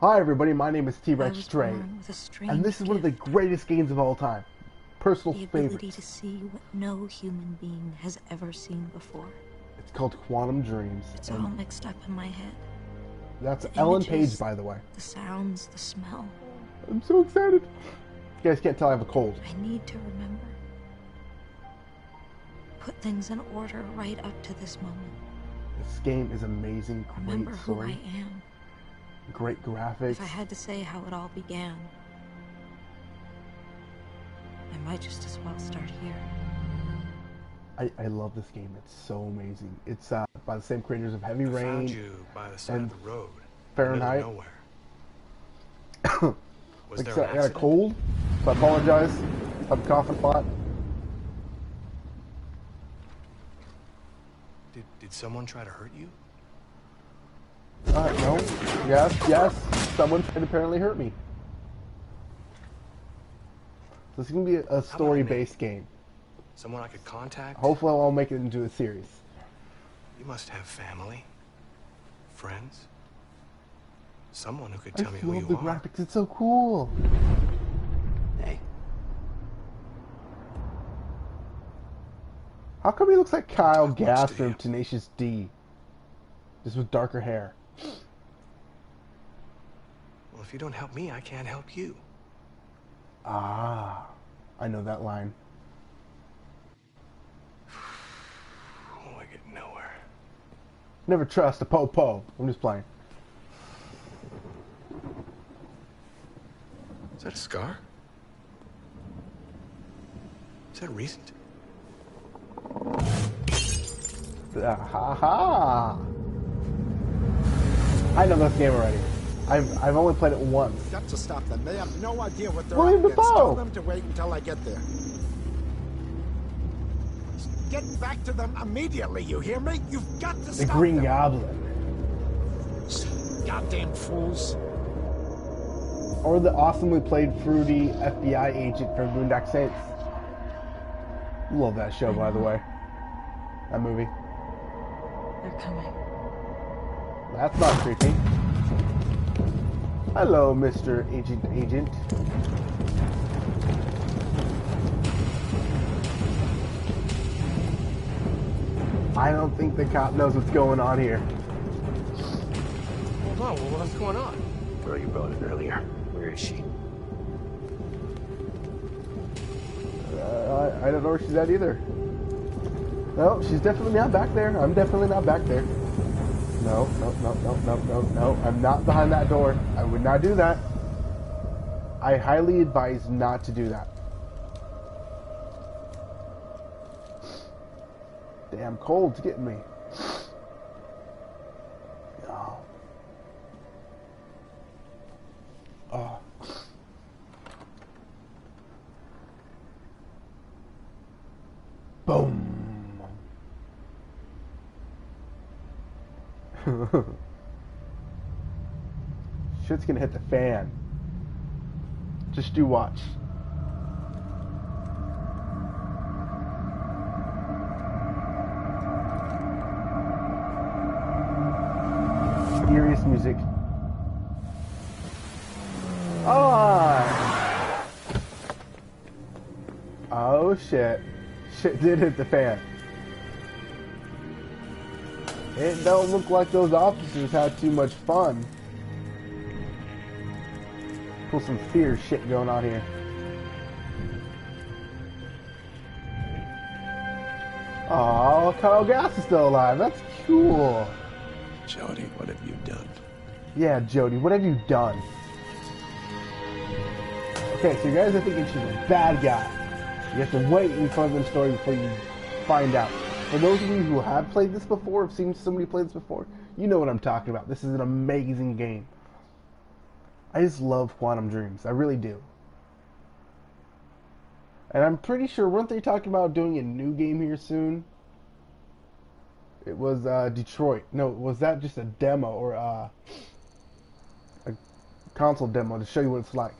Hi everybody, my name is T-Rex Trey, and this is one of the greatest games of all time. Personal favorite. The ability to see what no human being has ever seen before. It's called Quantum Dreams. It's all mixed up in my head. That's Ellen Page, by the way. The sounds, the smell. I'm so excited. You guys can't tell I have a cold. I need to remember. Put things in order right up to this moment. This game is amazing. Great remember story. Who I am. Great graphics. If I had to say how it all began, I might just as well start here. I love this game. It's so amazing. It's by the same creators of Heavy Rain. I found you by the side and of the road. Fahrenheit. Nowhere. Was there an accident? I got a cold. So I apologize. I'm coughing a lot. Did someone try to hurt you? No. Yes. Someone tried to apparently hurt me. This is going to be a story-based game. Someone I could contact? Hopefully I'll make it into a series. You must have family, friends, someone who could tell me who you are. I love the graphics. It's so cool. Hey. How come he looks like Kyle Gass from Tenacious D? Just with darker hair. Well, if you don't help me, I can't help you. Ah, I know that line. Oh, I get nowhere. Never trust a po-po. I'm just playing. Is that a scar? Is that recent? Ha ha! I know this game already. I've only played it once. Steps to stop them. They have no idea what they're up against. Tell them to wait until I get there. Get back to them immediately, you hear me? You've got to stop them. The Green Goblin. Goddamn fools. Or the awesomely played fruity FBI agent from Boondock Saints. Love that show, by the way. That movie. They're coming. That's not creepy. Hello, Mr. Agent. I don't think the cop knows what's going on here. Hold on, what's going on? The girl you brought in earlier. Where is she? I don't know where she's at either. No, she's definitely not back there. I'm definitely not back there. No, I'm not behind that door. I would not do that. I highly advise not to do that. Damn cold's getting me. Oh. Boom. Shit's gonna hit the fan. Just do watch. Serious music. Oh! Oh shit. Shit did hit the fan. It don't look like those officers had too much fun. Pull some fierce shit going on here. Aw, Kyle Gass is still alive. That's cool. Jody, what have you done? Yeah, Jody, what have you done? Okay, so you guys are thinking she's a bad guy. You have to wait in front of the story before you find out. For those of you who have played this before, have seen somebody play this before, you know what I'm talking about. This is an amazing game. I just love Quantum Dreams. I really do. And I'm pretty sure, weren't they talking about doing a new game here soon? It was Detroit. No, was that just a demo or a console demo to show you what it's like?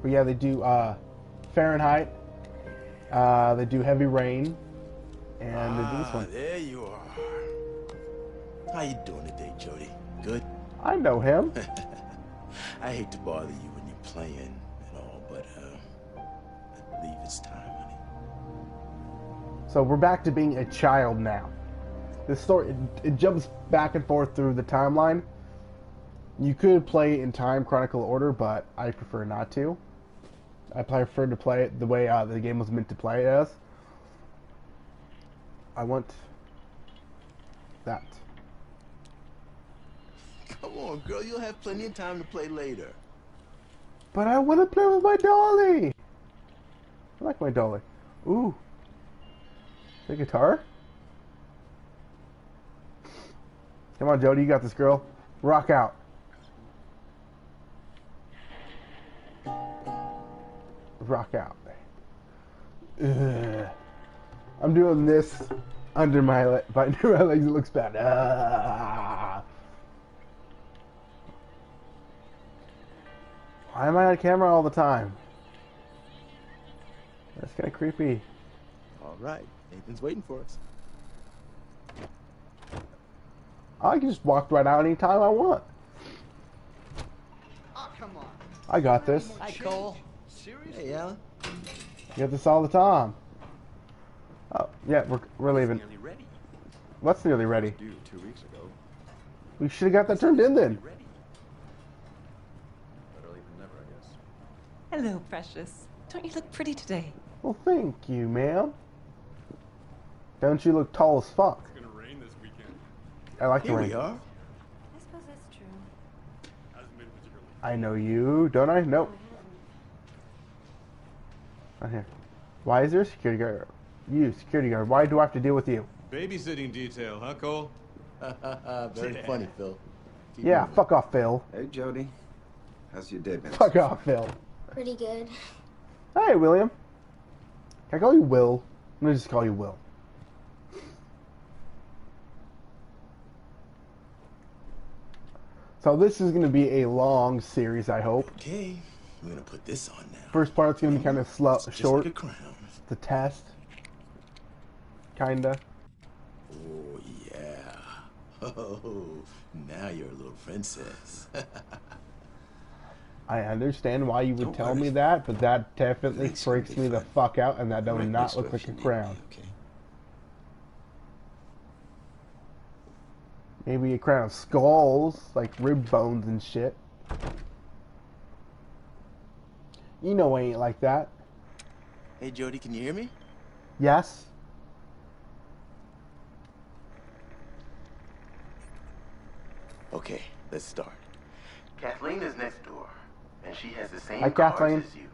But yeah, they do Fahrenheit, they do Heavy Rain, and this one. There you are. How you doing today, Jody? Good? I know him. I hate to bother you when you're playing and all, but I believe it's time, honey. So we're back to being a child now. This story, it jumps back and forth through the timeline. You could play in time chronicle order, but I prefer not to. I prefer to play it the way the game was meant to play as. I want that. Come on, girl. You'll have plenty of time to play later. But I want to play with my dolly. I like my dolly. Ooh. The guitar? Come on, Jody. You got this, girl. Rock out. Rock out. Ugh. I'm doing this under my legs. If I do my legs, it looks bad. Why am I on camera all the time? That's kind of creepy. All right. Nathan's waiting for us. I can just walk right out anytime I want. Oh, come on. I got this. Hi, Cole. Seriously? Hey, Ellen. You got this all the time. Oh, yeah, we're leaving. Nearly ready. What's nearly ready? Due 2 weeks ago. We should have got that turned in then. Better late than never, I guess. Hello, precious. Don't you look pretty today? Well, thank you, ma'am. Don't you look tall as fuck? It's gonna rain this weekend. I like the rain. Here we are. I suppose that's true. I know you, don't I? Nope. Not here. Why is there a security guard? You, security guard, why do I have to deal with you? Babysitting detail, huh, Cole? Very funny, Phil. Keep moving. Fuck off, Phil. Hey, Jody. How's your day been? Fuck off, Phil. Pretty good. Hey, William. Can I call you Will? I'm gonna just call you Will. So this is gonna be a long series, I hope. Okay, we're gonna put this on now. First part's gonna be kind of slow, short. Like the test. Kinda. Oh, yeah. Oh, now you're a little princess. I understand why you would tell me that, but that definitely freaks me the fuck out, and that does not look like a crown. Okay. Maybe a crown of skulls, like rib bones and shit. You know I ain't like that. Hey, Jody, can you hear me? Yes. Okay, let's start. Kathleen is next door, and she has the same cards as you.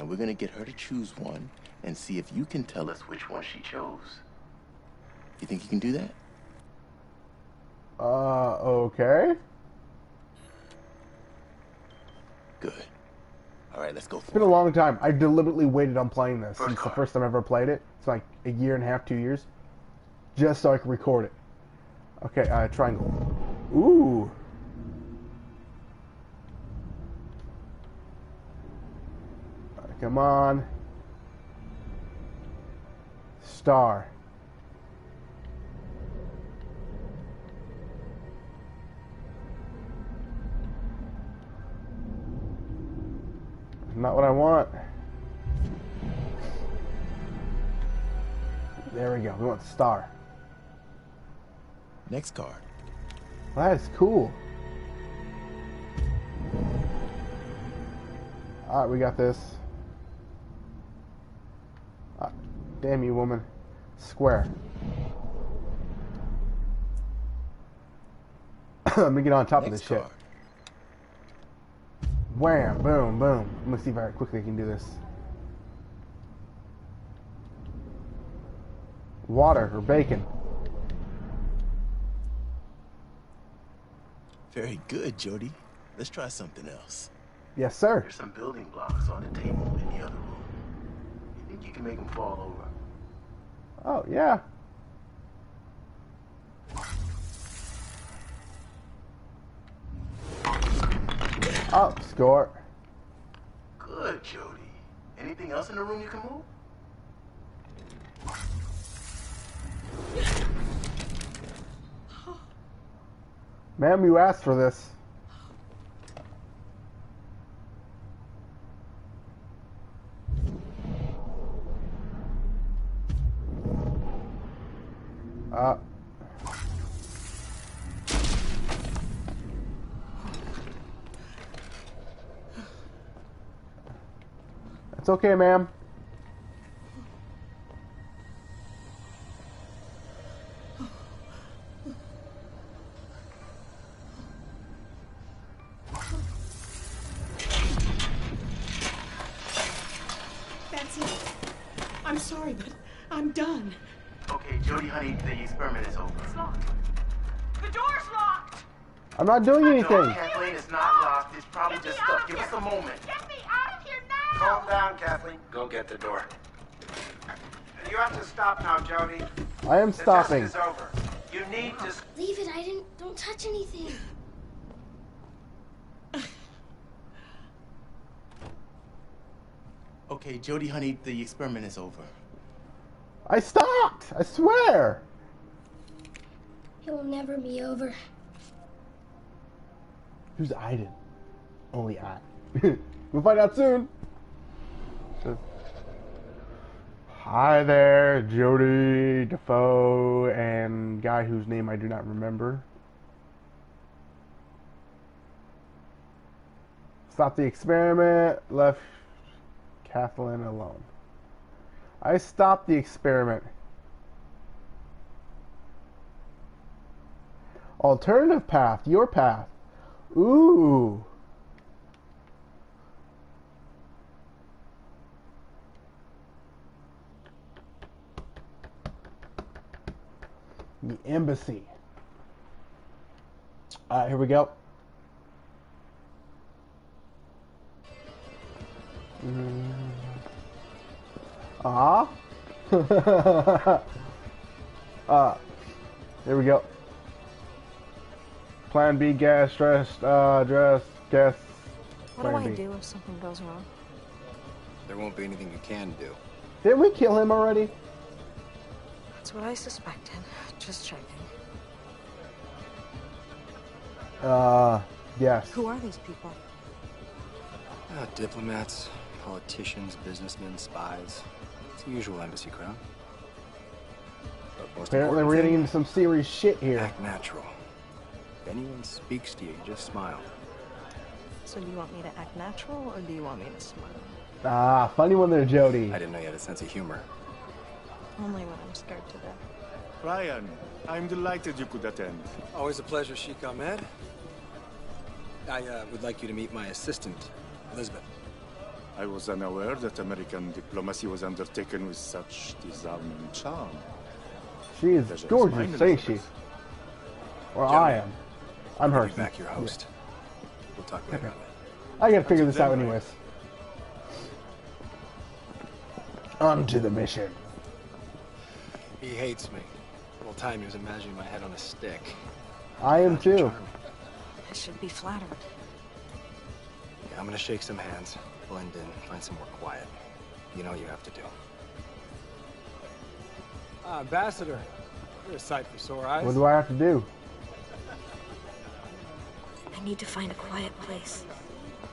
And we're gonna get her to choose one and see if you can tell us which one she chose. You think you can do that? Okay. Good. All right, let's go. It's been a long time. I deliberately waited on playing this since the first time I ever played it. It's like a year and a half, 2 years, just so I could record it. Okay, triangle. Ooh. All right, come on. Star. Not what I want. There we go. We want the star. Next card. That is cool. Alright, we got this. Ah, damn you, woman. Square. Let me get on top of this shit. Wham, boom, boom. Let me see if I quickly can do this. Water or bacon. Very good, Jody. Let's try something else. Yes, sir. There's some building blocks on the table in the other room. You think you can make them fall over? Oh, yeah. Oh, score. Good, Jody. Anything else in the room you can move? Ma'am, you asked for this. It's okay, ma'am. That's it. I'm sorry, but I'm done. Okay, Jody, honey, the experiment is over. It's locked. The door's locked! I'm not doing anything. No, Kathleen, it's not locked. It's probably just stuck. Give us a moment. Get me out of here now! Calm down, Kathleen. Go get the door. You have to stop now, Jody. I am stopping. The test is over. You need to... Leave it. I didn't... Don't touch anything. Okay, Jody, honey, the experiment is over. I stopped! I swear! It will never be over. Who's Aiden? Only I. We'll find out soon. Hi there, Jodie Defoe and guy whose name I do not remember. Stopped the experiment, left Kathleen alone. I stopped the experiment. Alternative path, your path. Ooh. The embassy. Alright, here we go. Ah, here we go. Plan B, gas, stress, gas. What do I do if something goes wrong? There won't be anything you can do. Didn't we kill him already? That's what I suspected. Just checking. Yes. Who are these people? Diplomats, politicians, businessmen, spies. It's the usual embassy crowd. Apparently we're getting into some serious shit here. Act natural. If anyone speaks to you, just smile. So do you want me to act natural, or do you want me to smile? Ah, funny one there, Jody. I didn't know you had a sense of humor. Only when I'm scared to death. Ryan, I'm delighted you could attend. Always a pleasure, Sheikh Ahmed. I would like you to meet my assistant, Elizabeth. I was unaware that American diplomacy was undertaken with such disarming charm. She is gorgeous, ain't she? Or Jimmy, I am. I'm her. Back your host. Yeah. We'll talk later on that. I gotta figure this out anyways. On to the mission. He hates me. The whole time he was imagining my head on a stick. I am too. Charming. I should be flattered. Yeah, I'm gonna shake some hands. Blend in, find some more quiet. You know what you have to do. Ambassador, you're a sight for sore eyes. What do I have to do? I need to find a quiet place.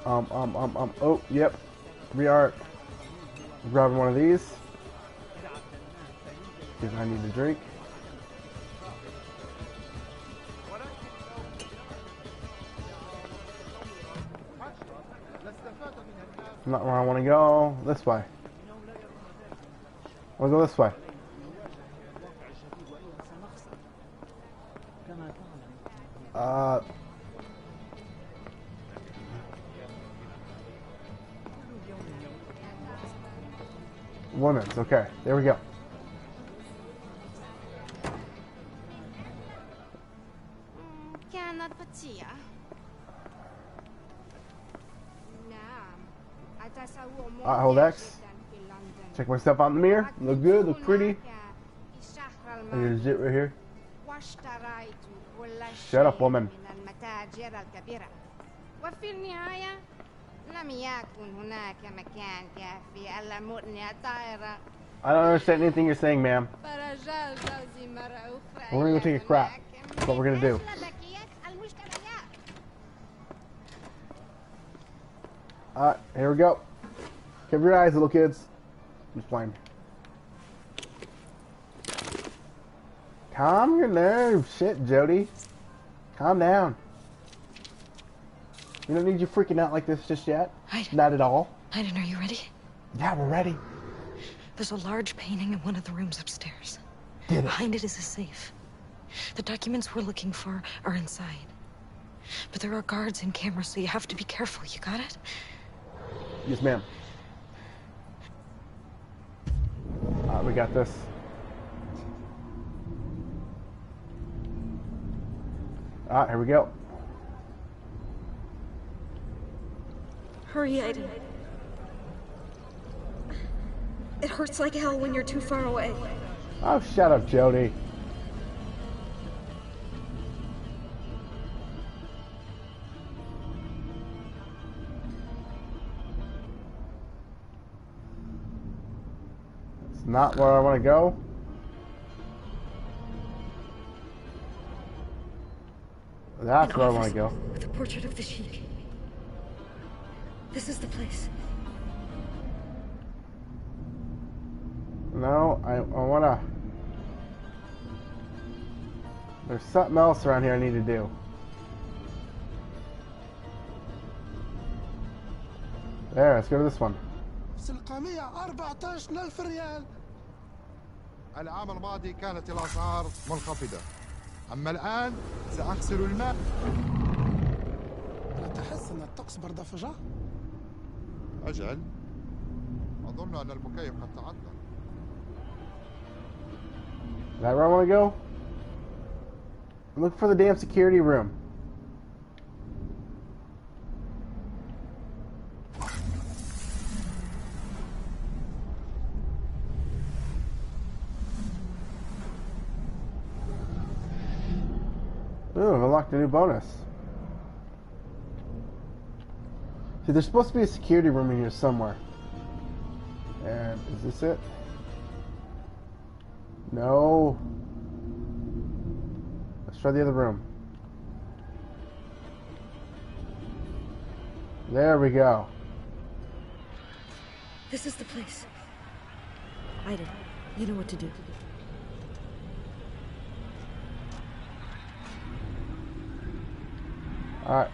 Oh, yep. We are grabbing one of these. Because I need a drink. Not where I want to go. This way. We'll go this way. Women's. Okay. There we go. Hold X. Check myself out in the mirror. Look good, look pretty. I need a zit right here. Shut up, woman. I don't understand anything you're saying, ma'am. We're gonna go take a crap. That's what we're gonna do. Alright, here we go. Cover your eyes, little kids. I'm just playing. Calm your nerves. Shit, Jody. Calm down. We don't need you freaking out like this just yet. Hayden. Not at all. Hayden, are you ready? Yeah, we're ready. There's a large painting in one of the rooms upstairs. Behind it is a safe. The documents we're looking for are inside. But there are guards and cameras, so you have to be careful. You got it? Yes, ma'am. Alright, we got this. Alright, here we go. Hurry, Aiden. It hurts like hell when you're too far away. Oh, shut up, Jody. It's not where I want to go. That's where I want to go. With the portrait of the Sheik. This is the place. No, I wanna... There's something else around here I need to do. There, let's go to this one. أجل أظن أن المكيف قد تعطل. Is that where I want to go? I'm looking for the damn security room. Ooh, I've unlocked a new bonus. See, there's supposed to be a security room in here somewhere. And is this it? No. Let's try the other room. There we go. This is the place. Aiden, you know what to do. All right.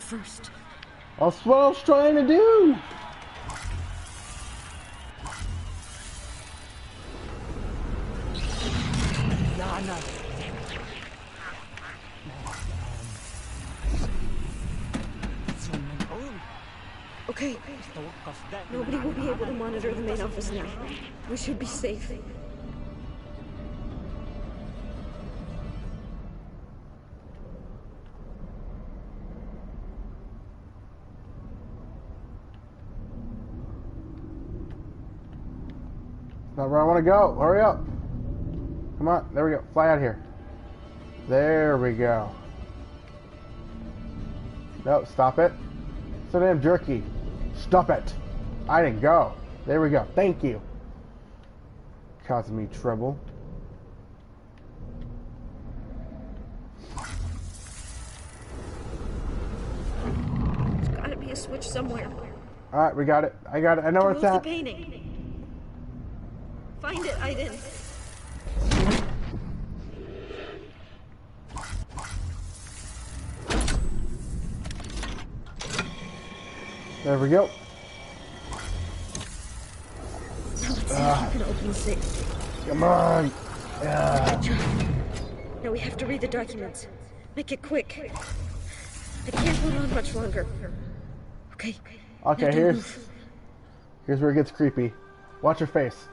First. That's what I was trying to do. No. Okay. Nobody will be able to monitor the main office now. We should be safe. Not where I want to go. Hurry up. Come on. There we go. Fly out of here. There we go. No, stop it. So damn jerky. Stop it. I didn't go. There we go. Thank you. Causing me trouble. There's gotta be a switch somewhere. Alright, we got it. I got it. I know where it's at. Find it, Aiden. There we go. Come on. Now we have to read the documents. Make it quick. I can't hold on much longer. Okay. Okay, here's where it gets creepy. Watch your face.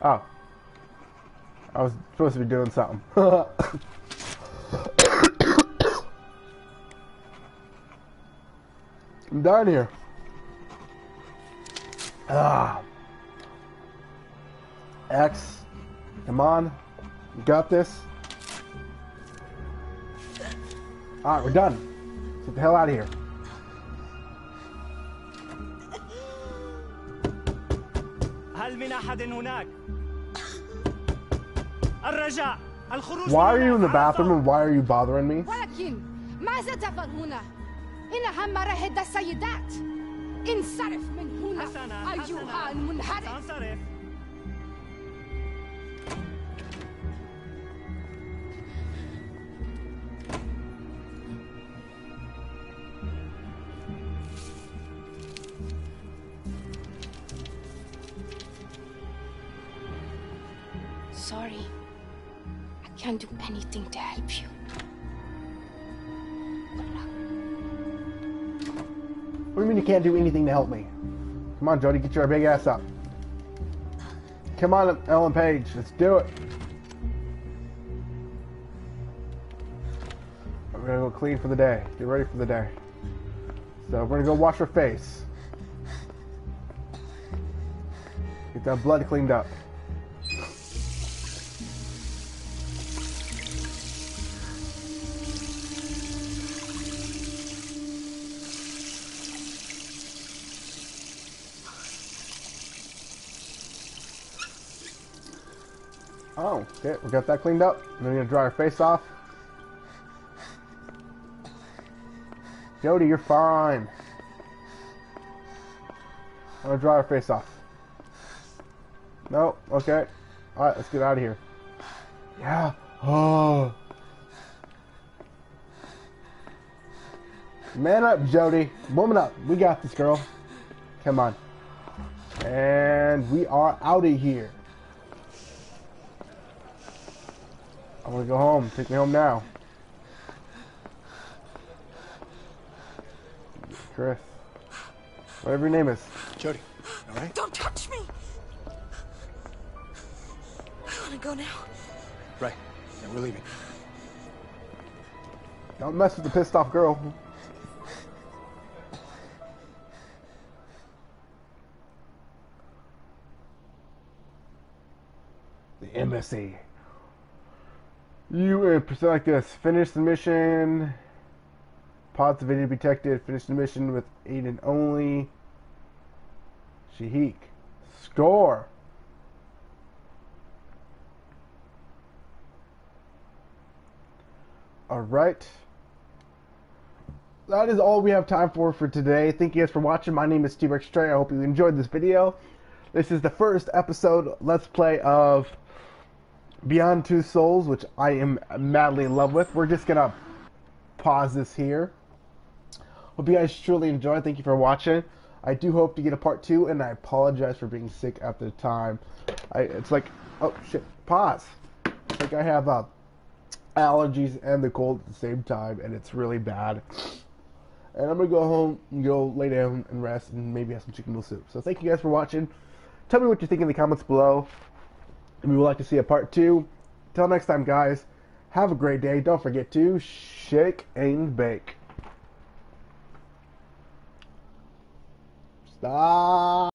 Oh, I was supposed to be doing something. I'm down here. Ah, X, come on, you got this. Alright, we're done. Let's get the hell out of here. Why are you in the bathroom and why are you bothering me? Sorry, I can't do anything to help you. What do you mean you can't do anything to help me? Come on, Jody, get your big ass up. Come on, Ellen Page, let's do it. We're gonna go clean for the day, get ready for the day. So we're gonna go wash her face. Get that blood cleaned up. Oh, okay, we got that cleaned up. And then we're gonna dry our face off. Jody, you're fine. I'm gonna dry our face off. No, okay. Alright, let's get out of here. Yeah. Oh. Man up, Jody. Woman up. We got this, girl. Come on. And we are out of here. I want to go home. Take me home now. Chris. Whatever your name is. Jody. All right? Don't touch me! I want to go now. Right. Yeah, we're leaving. Don't mess with the pissed off girl. The embassy. You proceed like this. Finish the mission. Pause the video detected. Finish the mission with Aiden only. Shahik. Score. Alright. That is all we have time for today. Thank you guys for watching. My name is T-Rex Trey. I hope you enjoyed this video. This is the first episode Let's Play of Beyond Two Souls, which I am madly in love with. We're just gonna pause this here. Hope you guys truly enjoyed. Thank you for watching. I do hope to get a part 2, and I apologize for being sick at the time. It's like, oh shit, pause. It's like I have allergies and the cold at the same time, and it's really bad. And I'm gonna go home and go lay down and rest, and maybe have some chicken noodle soup. So thank you guys for watching. Tell me what you think in the comments below. And we would like to see a part 2. Till next time, guys, have a great day. Don't forget to shake and bake. Stop.